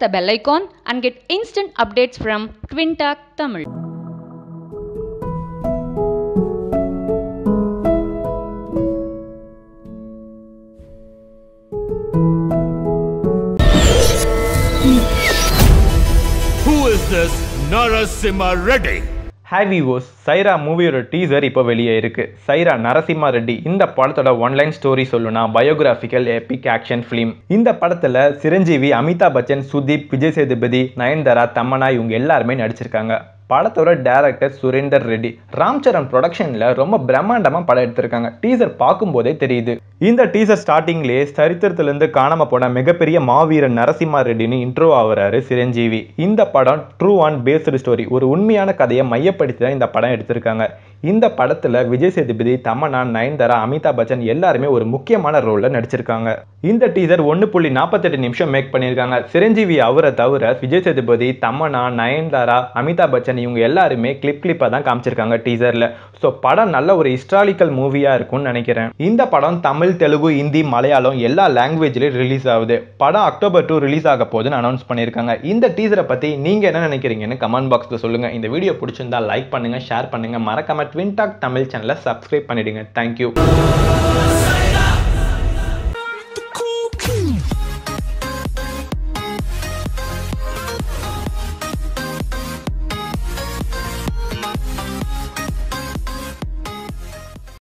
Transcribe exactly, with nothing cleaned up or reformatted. press the bell icon and get instant updates from Twin Talk Tamil. Who is this Narasimha Reddy? Hi viewers, Sye Raa movie oda teaser ipo veliya irukku. Sye Raa Narasimha Reddy indha padathoda one line story solluna biographical epic action film. Indha padathila Chiranjeevi, Amitabh Bachchan, Sudeep, Vijay Sethupathi, Nayanthara, Tamanna ivanga ellarume nadichirukanga. படத்தோட director Surender Reddy Ram Charan ப்ரொடக்ஷன்ல ரொம்ப பிரம்மாண்டமா படம் எடுத்திருக்காங்க. Teaser பார்க்கும்போதே தெரியுது. இந்த teaser ஸ்டார்டிங்லயே சரித்திரத்துல இருந்து காணாம போன மிகப்பெரிய மாவீரன் நரசிம்மா ரெட்டின்னு இன்ட்ரோ ஆவறாரு சிரஞ்சீவி. இந்த படம் ட்ரூ ஆன் பேஸ்டு ஸ்டோரி, ஒரு உண்மையான கதையை மையப்படுத்தி தான் இந்த படம் எடுத்திருக்காங்க. இந்த படத்துல விஜய் சேதுபதி, தமன்னா, நயன்தாரா, அமிதாப் பச்சன் எல்லாருமே ஒரு முக்கியமான ரோல்ல நடிச்சிருக்காங்க. இந்த டீசர் ஒன்று புள்ளி நாற்பத்தெட்டு நிமிஷம் மேக் பண்ணியிருக்காங்க. சிரஞ்சீவி அவரை தவிர விஜய் சேதுபதி, தமன்னா, நயன்தாரா, அமிதாப் பச்சன் இவங்க எல்லாருமே கிளிப் கிளிப்பா தான் காமிச்சிருக்காங்க டீசர்ல. சோ படம் நல்ல ஒரு ஹிஸ்டாரிக்கல் மூவியா இருக்கும்னு நினைக்கிறேன். இந்த படம் தமிழ், தெலுங்கு, ஹிந்தி, மலையாளம் எல்லா லாங்குவேஜ்லயும் ரிலீஸ் ஆகுது. படம் அக்டோபர் டூ ரிலீஸ் ஆக போகுதுன்னு அனௌன்ஸ் பண்ணியிருக்காங்க. இந்த டீசரை பத்தி நீங்க என்ன நினைக்கிறீங்கன்னு கமெண்ட் பாக்ஸ்ல சொல்லுங்க. இந்த வீடியோ பிடிச்சிருந்தா லைக் பண்ணுங்க, ஷேர் பண்ணுங்க, மறக்காம ட்வின் டாக் தமிழ் சேனலை சப்ஸ்கிரைப் பண்ணிடுங்க. தேங்க்யூ.